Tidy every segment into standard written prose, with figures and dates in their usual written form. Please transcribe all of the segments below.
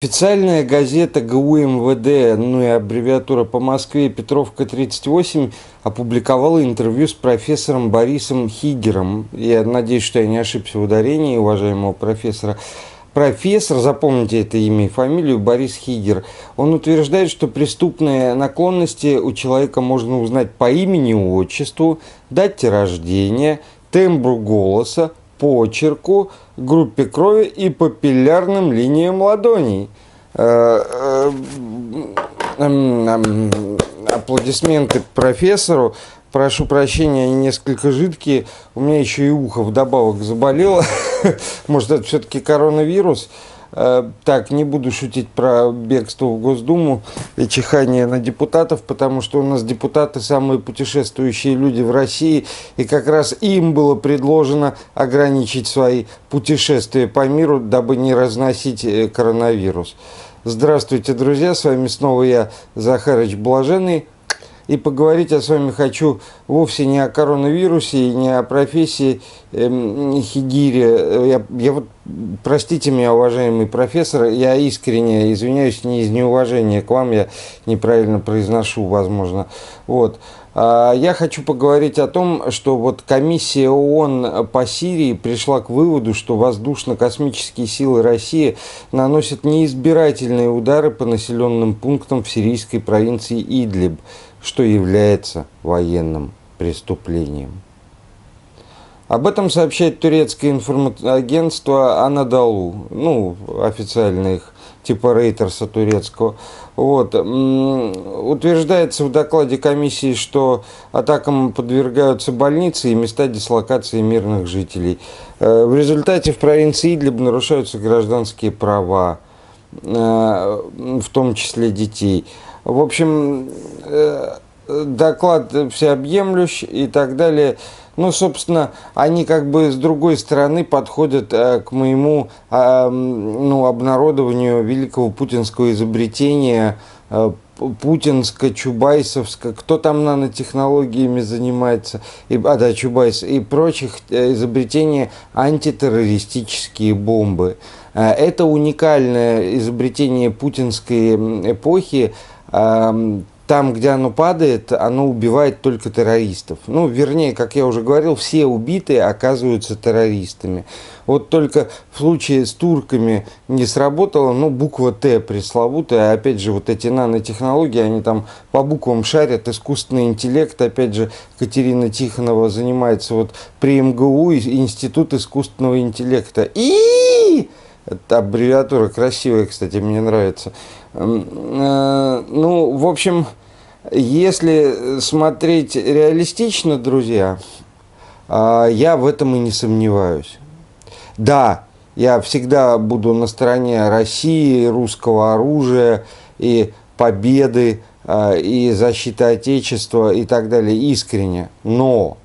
Официальная газета ГУ МВД, ну и аббревиатура по Москве, Петровка-38 опубликовала интервью с профессором Борисом Хигером. Я надеюсь, что я не ошибся в ударении уважаемого профессора. Профессор, запомните это имя и фамилию, Борис Хигер, он утверждает, что преступные наклонности у человека можно узнать по имени, отчеству, дате рождения, тембру голоса, почерку, группе крови и папиллярным линиям ладоней. Аплодисменты профессору. Прошу прощения, они несколько жидкие. У меня еще и ухо вдобавок заболело. Может, это все-таки коронавирус? Так, не буду шутить про бегство в Госдуму и чихание на депутатов, потому что у нас депутаты самые путешествующие люди в России, и как раз им было предложено ограничить свои путешествия по миру, дабы не разносить коронавирус. Здравствуйте, друзья, с вами снова я, Захарий Блаженный, и поговорить я с вами хочу вовсе не о коронавирусе и не о профессии Хигере. Я вот, простите меня, уважаемый профессор, я искренне извиняюсь, не из неуважения к вам, я неправильно произношу, возможно. Вот. Я хочу поговорить о том, что вот комиссия ООН по Сирии пришла к выводу, что воздушно-космические силы России наносят неизбирательные удары по населенным пунктам в сирийской провинции Идлиб, что является военным преступлением. Об этом сообщает турецкое информагентство Анадолу, ну, официально их, типа Рейтерса турецкого. Вот. Утверждается в докладе комиссии, что атакам подвергаются больницы и места дислокации мирных жителей. В результате в провинции Идлиб нарушаются гражданские права, в том числе детей. В общем, доклад всеобъемлющ и так далее. Ну, собственно, они как бы с другой стороны подходят к моему обнародованию великого путинского изобретения, путинско-чубайсовско, кто там нанотехнологиями занимается, Чубайс и прочих изобретений, антитеррористические бомбы. Это уникальное изобретение путинской эпохи. Там, где оно падает, оно убивает только террористов. Ну, вернее, как я уже говорил, все убитые оказываются террористами. Вот только в случае с турками не сработало, но буква Т пресловутая. Опять же, вот эти нанотехнологии, они там по буквам шарят, искусственный интеллект. Опять же, Екатерина Тихонова занимается вот при МГУ, Институт искусственного интеллекта. И аббревиатура красивая, кстати, мне нравится. Ну, в общем, если смотреть реалистично, друзья, я в этом и не сомневаюсь. Да, я всегда буду на стороне России, русского оружия и победы, и защиты Отечества и так далее, искренне. Но,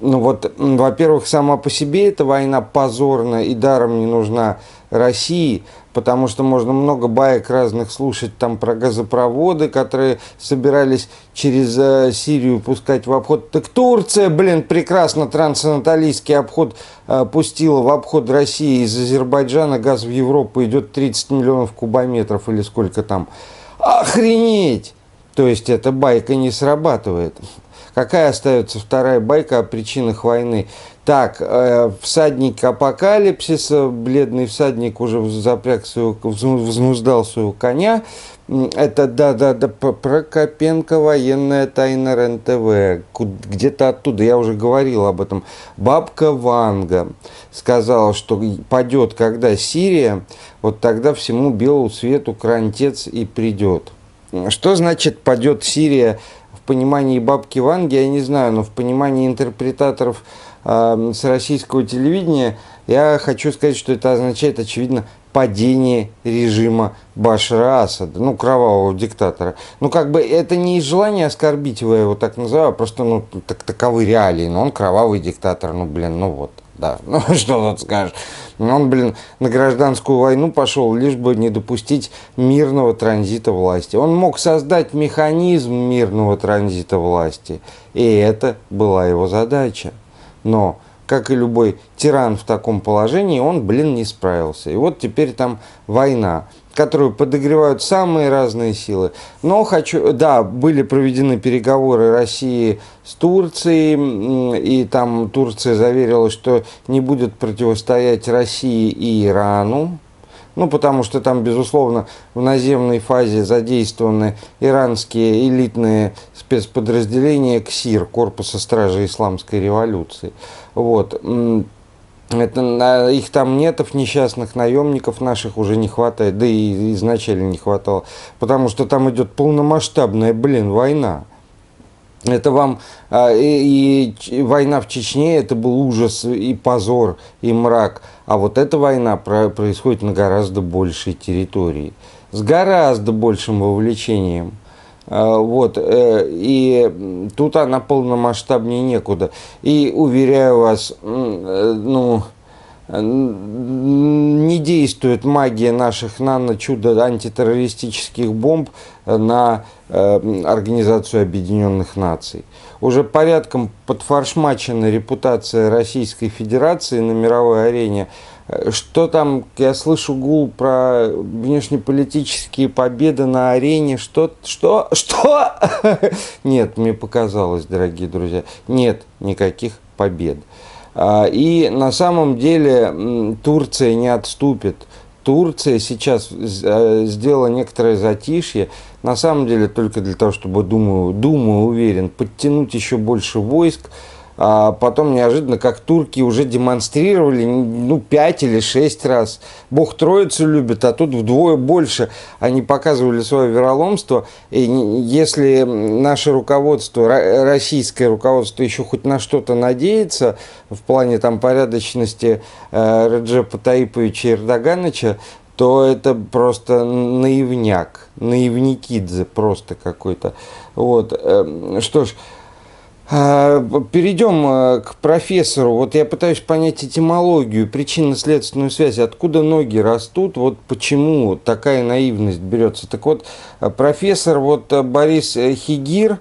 ну вот, во-первых, сама по себе эта война позорна и даром не нужна России, потому что можно много баек разных слушать там про газопроводы, которые собирались через Сирию пускать в обход. Так Турция, блин, прекрасно трансанатолийский обход пустила в обход России. Из Азербайджана газ в Европу идет 30 миллионов кубометров или сколько там. Охренеть! То есть эта байка не срабатывает. Какая остается вторая байка о причинах войны? Так, всадник апокалипсиса, бледный всадник уже взнуздал своего коня. Это, да, Прокопенко, военная тайна РЕН-ТВ. Где-то оттуда, я уже говорил об этом. Бабка Ванга сказала, что падет, когда Сирия, вот тогда всему белому свету крантец и придет. Что значит падет Сирия? В понимании бабки Ванги, я не знаю, но в понимании интерпретаторов с российского телевидения, я хочу сказать, что это означает, очевидно, падение режима Башара Асада, ну, кровавого диктатора. Ну, как бы это не из желания оскорбить его, я его так называю, просто, ну, таковы реалии, но он кровавый диктатор, ну, блин, ну вот. Да, ну что тут скажешь. Он, блин, на гражданскую войну пошел, лишь бы не допустить мирного транзита власти. Он мог создать механизм мирного транзита власти. И это была его задача. Но как и любой тиран в таком положении, он, блин, не справился. И вот теперь там война, которую подогревают самые разные силы. Но хочу... Да, были проведены переговоры России с Турцией, и там Турция заверила, что не будет противостоять России и Ирану. Ну, потому что там, безусловно, в наземной фазе задействованы иранские элитные спецподразделения КСИР, Корпуса Стражи Исламской Революции. Вот. Это, их там нетов, несчастных наемников наших уже не хватает, да и изначально не хватало, потому что там идет полномасштабная, блин, война. Это вам и война в Чечне, это был ужас и позор, и мрак. А вот эта война происходит на гораздо большей территории, с гораздо большим вовлечением. Вот, и тут она полномасштабнее некуда. И, уверяю вас, ну, не действует магия наших нано-чудо антитеррористических бомб на Организацию Объединенных Наций. Уже порядком подфоршмачена репутация Российской Федерации на мировой арене. Что там, я слышу гул про внешнеполитические победы на арене, что? Нет, мне показалось, дорогие друзья, нет никаких побед. И на самом деле Турция не отступит. Турция сейчас сделала некоторое затишье, на самом деле только для того, чтобы, думаю, уверен, подтянуть еще больше войск. А потом неожиданно, как турки уже демонстрировали, ну, 5 или 6 раз. Бог Троицу любит, а тут вдвое больше. Они показывали свое вероломство. И если наше руководство, российское руководство, еще хоть на что-то надеется в плане там порядочности Реджепа Тайиповича Эрдогановича, то это просто наивняк, наивникидзе просто какой-то. Вот, что ж. Перейдем к профессору. Вот я пытаюсь понять этимологию, причинно-следственную связь, откуда ноги растут, вот почему такая наивность берется. Так вот, профессор вот Борис Хигер,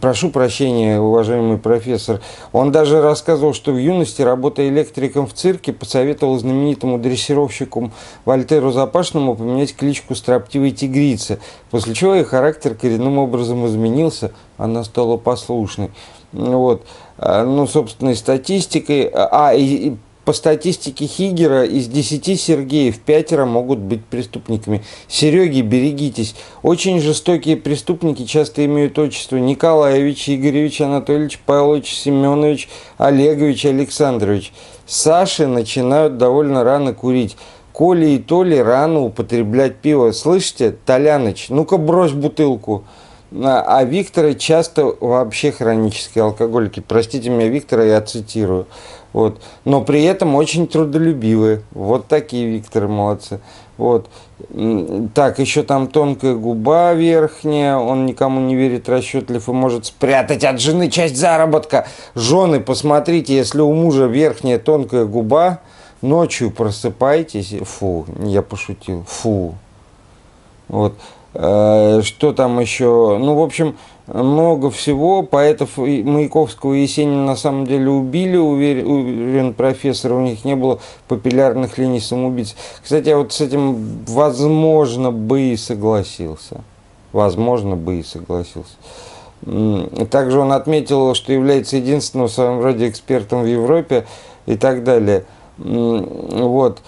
прошу прощения, уважаемый профессор, он даже рассказывал, что в юности, работая электриком в цирке, посоветовал знаменитому дрессировщику Вольтеру Запашному поменять кличку строптивой тигрицы, после чего ее характер коренным образом изменился, она стала послушной. Вот. Ну, собственной статистикой... По статистике Хигера, из 10 Сергеев 5 могут быть преступниками. Сереги, берегитесь. Очень жестокие преступники часто имеют отчество Николаевич, Игоревич, Анатольевич, Павлович, Семенович, Олегович, Александрович. Саши начинают довольно рано курить. Коля и Толя рано употреблять пиво. Слышите, Толяныч, ну-ка брось бутылку. А Виктора часто вообще хронические алкоголики. Простите меня, Виктора, я цитирую. Вот. Но при этом очень трудолюбивые. Вот такие Викторы молодцы. Вот. Так, еще там тонкая губа верхняя. Он никому не верит, расчетлив и может спрятать от жены часть заработка. Жены, посмотрите, если у мужа верхняя тонкая губа, ночью просыпайтесь. Фу, я пошутил. Фу. Вот. Что там еще? Ну, в общем... Много всего. Поэтов Маяковского и Есенина на самом деле убили, уверен профессор, у них не было папиллярных линий самоубийц. Кстати, я вот с этим, возможно, бы и согласился. Возможно, бы и согласился. Также он отметил, что является единственным в своем роде экспертом в Европе и так далее. Вот.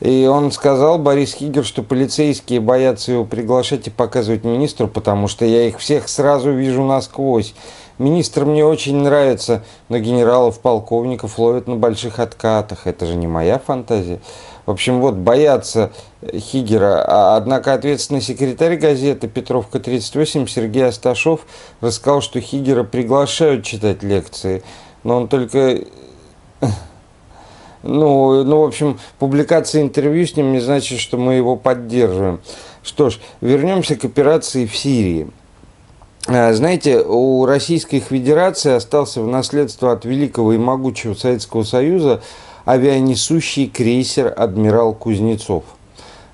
И он сказал, Борис Хигер, что полицейские боятся его приглашать и показывать министру, потому что я их всех сразу вижу насквозь. Министр мне очень нравится, но генералов, полковников ловят на больших откатах. Это же не моя фантазия. В общем, вот боятся Хигера. Однако ответственный секретарь газеты «Петровка-38» Сергей Осташов рассказал, что Хигера приглашают читать лекции, но он только... Ну, в общем, публикация интервью с ним не значит, что мы его поддерживаем. Что ж, вернемся к операции в Сирии. Знаете, у Российской Федерации остался в наследство от великого и могучего Советского Союза авианесущий крейсер «Адмирал Кузнецов».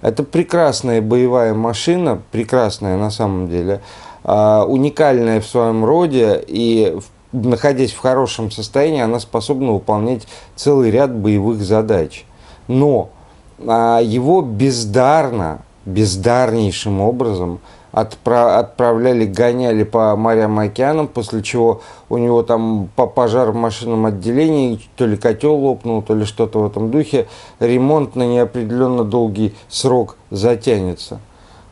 Это прекрасная боевая машина, прекрасная на самом деле, уникальная в своем роде и в находясь в хорошем состоянии, она способна выполнять целый ряд боевых задач. Но его бездарнейшим образом отправляли, гоняли по морям и океанам, после чего у него там пожар в машинном отделении, то ли котел лопнул, то ли что-то в этом духе, ремонт на неопределенно долгий срок затянется.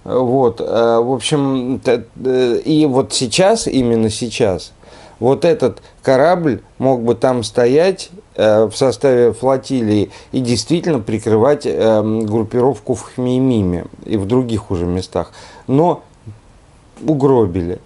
Вот, в общем, и вот сейчас, именно сейчас, вот этот корабль мог бы там стоять в составе флотилии и действительно прикрывать группировку в Хмеймиме и в других уже местах. Но угробили.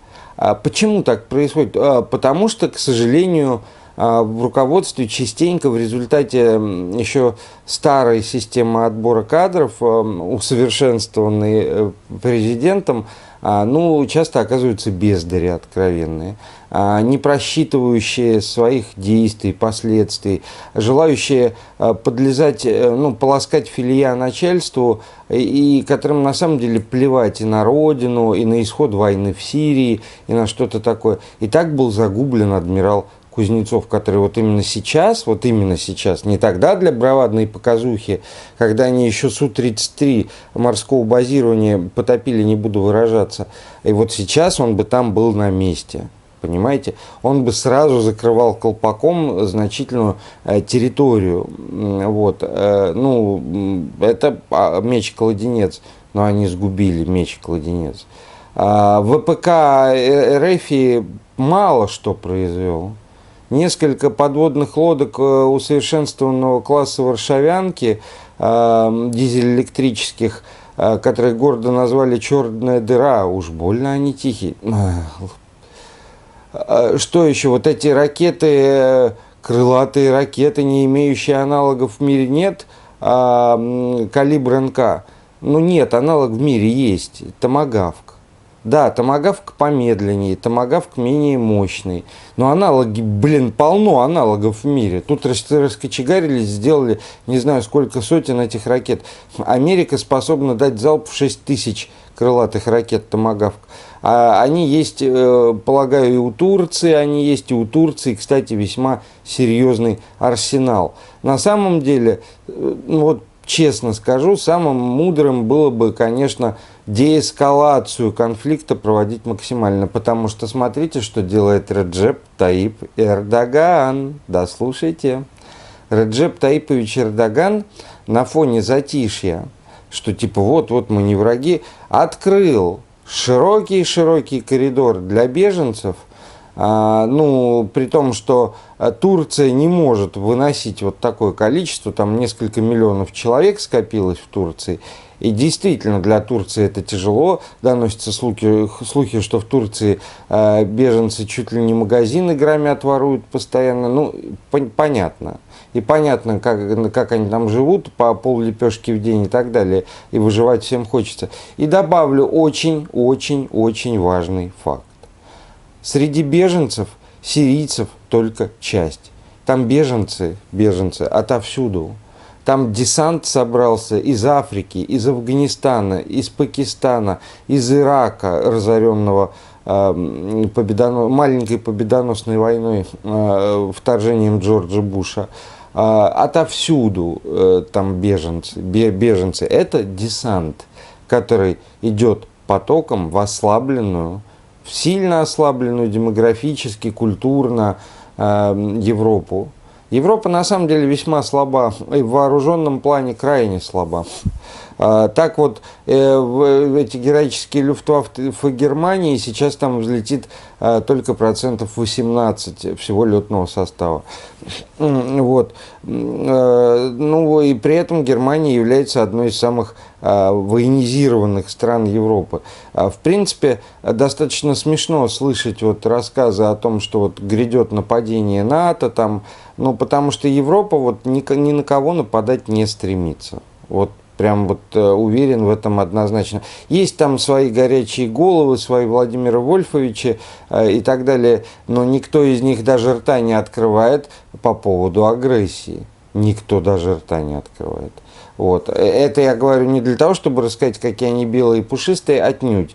Почему так происходит? Потому что, к сожалению, в руководстве частенько в результате еще старой системы отбора кадров, усовершенствованной президентом, ну, часто оказываются бездари откровенные, не просчитывающие своих действий, последствий, желающие подлезать, ну, полоскать филия начальству, и которым на самом деле плевать и на родину, и на исход войны в Сирии, и на что-то такое. И так был загублен адмирал Кузнецов, который вот именно сейчас, не тогда для бравадной показухи, когда они еще Су-33 морского базирования потопили, не буду выражаться, и вот сейчас он бы там был на месте, понимаете? Он бы сразу закрывал колпаком значительную территорию, вот, ну, это меч-кладенец, но они сгубили меч-кладенец. ВПК РФ мало что произвел. Несколько подводных лодок усовершенствованного класса «Варшавянки», дизель-электрических, которые гордо назвали «Черная дыра». Уж больно они тихие. Что еще? Вот эти ракеты, крылатые ракеты, не имеющие аналогов в мире, нет. «Калибр НК». Ну нет, аналог в мире есть. «Томагавк». Да, томагавк помедленнее, томагавк менее мощный. Но аналоги, блин, полно аналогов в мире. Тут раскочегарились, сделали не знаю сколько сотен этих ракет. Америка способна дать залп в 6000 крылатых ракет томагавк. А они есть, полагаю, и у Турции, они есть и у Турции, кстати, весьма серьезный арсенал. На самом деле, ну вот, честно скажу, самым мудрым было бы, конечно, деэскалацию конфликта проводить максимально. Потому что смотрите, что делает Реджеп Тайип Эрдоган. Да, слушайте. Реджеп Тайипович Эрдоган на фоне затишья, что типа вот-вот мы не враги, открыл широкий-широкий коридор для беженцев. Ну, при том, что Турция не может выносить вот такое количество, там несколько миллионов человек скопилось в Турции, и действительно для Турции это тяжело, доносятся слухи, что в Турции беженцы чуть ли не магазины громят, воруют постоянно, ну, понятно. И понятно, как они там живут, по пол-лепешки в день и так далее, и выживать всем хочется. И добавлю очень-очень-очень важный факт. Среди беженцев, сирийцев, только часть. Там беженцы отовсюду. Там десант собрался из Африки, из Афганистана, из Пакистана, из Ирака, разоренного маленькой победоносной войной, вторжением Джорджа Буша. Отовсюду там беженцы. Это десант, который идет потоком в сильно ослабленную демографически, культурно Европу. Европа на самом деле весьма слаба, и в вооруженном плане крайне слаба. Так вот, эти героические люфтваффе Германии сейчас там взлетит только 18% всего летного состава. Вот. Ну и при этом Германия является одной из самых военизированных стран Европы. В принципе, достаточно смешно слышать вот рассказы о том, что вот грядет нападение НАТО, там, ну, потому что Европа вот ни на кого нападать не стремится. Вот. Прям вот уверен в этом однозначно. Есть там свои горячие головы, свои Владимира Вольфовича и так далее, но никто из них даже рта не открывает по поводу агрессии. Никто даже рта не открывает. Вот. Это я говорю не для того, чтобы рассказать, какие они белые и пушистые, отнюдь.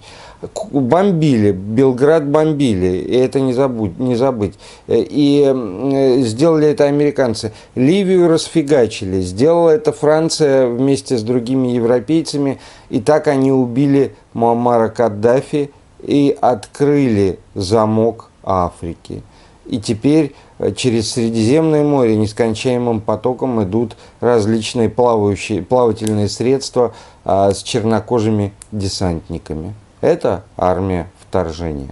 Бомбили, Белград бомбили, и это не забыть. И сделали это американцы. Ливию расфигачили, сделала это Франция вместе с другими европейцами. И так они убили Муаммара Каддафи и открыли замок Африки. И теперь через Средиземное море нескончаемым потоком идут различные плавательные средства с чернокожими десантниками. Это армия вторжения.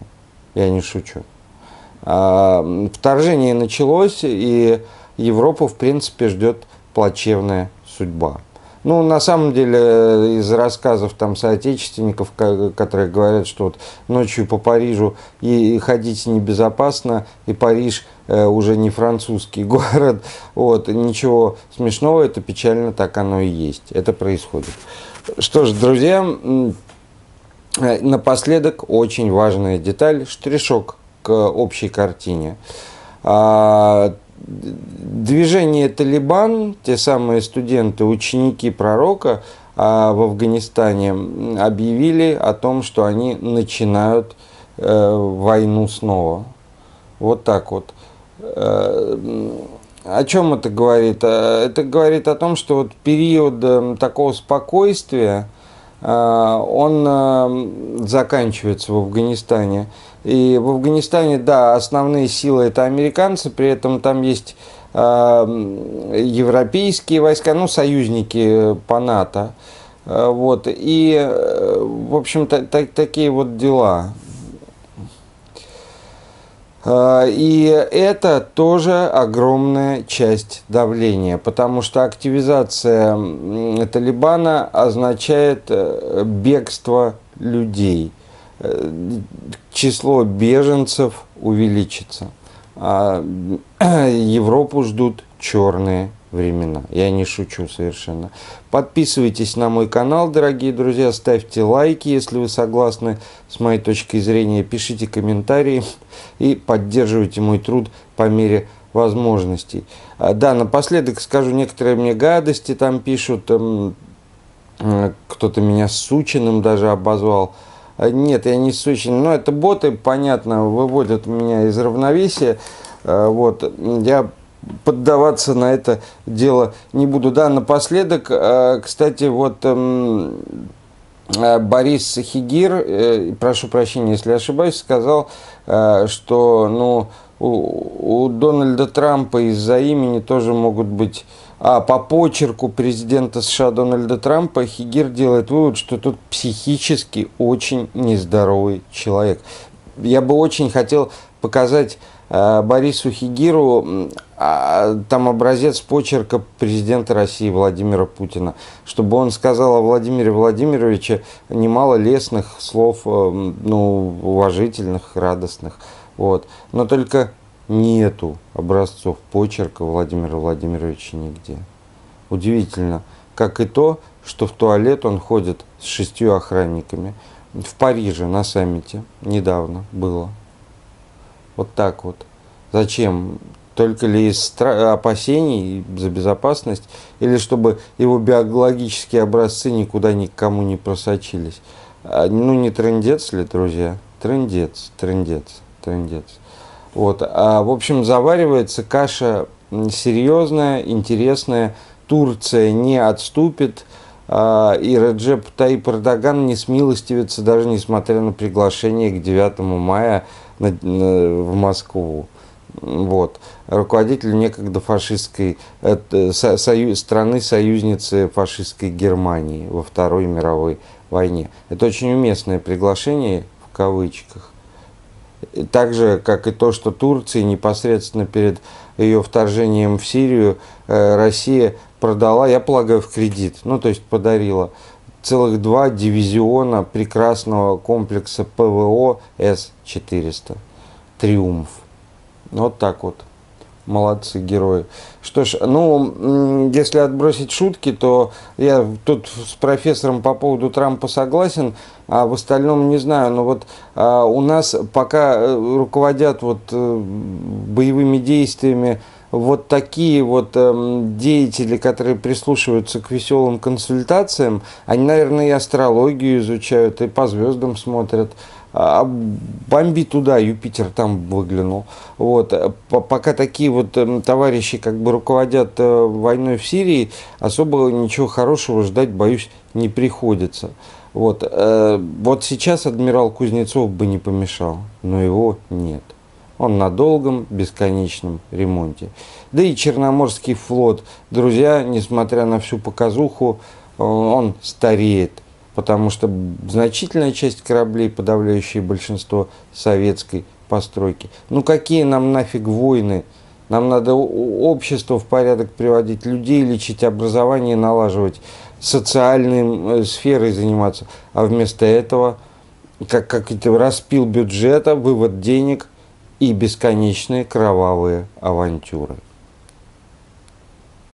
Я не шучу. Вторжение началось, и Европу, в принципе, ждет плачевная судьба. Ну, на самом деле, из рассказов там соотечественников, которые говорят, что вот ночью по Парижу и ходить небезопасно, и Париж уже не французский город, вот, ничего смешного, это печально, так оно и есть, это происходит. Что ж, друзья, напоследок очень важная деталь, штришок к общей картине. Движение «Талибан», те самые студенты, ученики пророка в Афганистане, объявили о том, что они начинают войну снова. Вот так вот. О чем это говорит? Это говорит о том, что вот период такого спокойствия, он заканчивается в Афганистане. И в Афганистане, да, основные силы это американцы, при этом там есть европейские войска, ну, союзники по НАТО. Вот, и, в общем-то, такие вот дела. И это тоже огромная часть давления, потому что активизация Талибана означает бегство людей. Число беженцев увеличится. А Европу ждут черные времена. Я не шучу совершенно. Подписывайтесь на мой канал, дорогие друзья. Ставьте лайки, если вы согласны с моей точкой зрения. Пишите комментарии и поддерживайте мой труд по мере возможностей. Да, напоследок скажу, некоторые мне гадости там пишут. Кто-то меня сучиным даже обозвал. Нет, я не сущен. Но это боты, понятно, выводят меня из равновесия. Вот. Я поддаваться на это дело не буду. Да, напоследок, кстати, вот Борис Хигер, прошу прощения, если ошибаюсь, сказал, что ну, у Дональда Трампа из-за имени тоже могут быть... А по почерку президента США Дональда Трампа Хигер делает вывод, что тут психически очень нездоровый человек. Я бы очень хотел показать Борису Хигеру там образец почерка президента России Владимира Путина, чтобы он сказал о Владимире Владимировиче немало лестных слов, ну, уважительных, радостных. Вот. Но только... нету образцов почерка Владимира Владимировича нигде. Удивительно, как и то, что в туалет он ходит с 6 охранниками. В Париже на саммите недавно было. Вот так вот. Зачем? Только ли из опасений за безопасность? Или чтобы его биологические образцы никуда никому не просочились? Ну не трындец ли, друзья? Трындец, трындец, трындец. Вот. А, в общем, заваривается каша серьезная, интересная. Турция не отступит. И Реджеп Тайип Эрдоган не смилостивится, даже несмотря на приглашение к 9 мая в Москву. Вот. Руководитель некогда фашистской страны-союзницы фашистской Германии во Второй мировой войне. Это очень уместное приглашение, в кавычках. Так же, как и то, что Турция непосредственно перед ее вторжением в Сирию Россия продала, я полагаю, в кредит, ну то есть подарила, целых 2 дивизиона прекрасного комплекса ПВО С-400 «Триумф». Вот так вот. Молодцы, герои. Что ж, ну, если отбросить шутки, то я тут с профессором по поводу Трампа согласен, а в остальном не знаю. Но вот у нас пока руководят вот боевыми действиями вот такие вот деятели, которые прислушиваются к веселым консультациям, они, наверное, и астрологию изучают, и по звездам смотрят. Бомби туда, Юпитер там выглянул. Вот. Пока такие вот товарищи как бы руководят войной в Сирии, особо ничего хорошего ждать, боюсь, не приходится. Вот, вот сейчас адмирал Кузнецов бы не помешал, но его нет. Он на долгом, бесконечном ремонте. Да и Черноморский флот, друзья, несмотря на всю показуху, он стареет. Потому что значительная часть кораблей, подавляющее большинство советской постройки. Ну какие нам нафиг войны? Нам надо общество в порядок приводить, людей лечить, образование налаживать, социальной сферой заниматься. А вместо этого, как это, распил бюджета, вывод денег и бесконечные кровавые авантюры.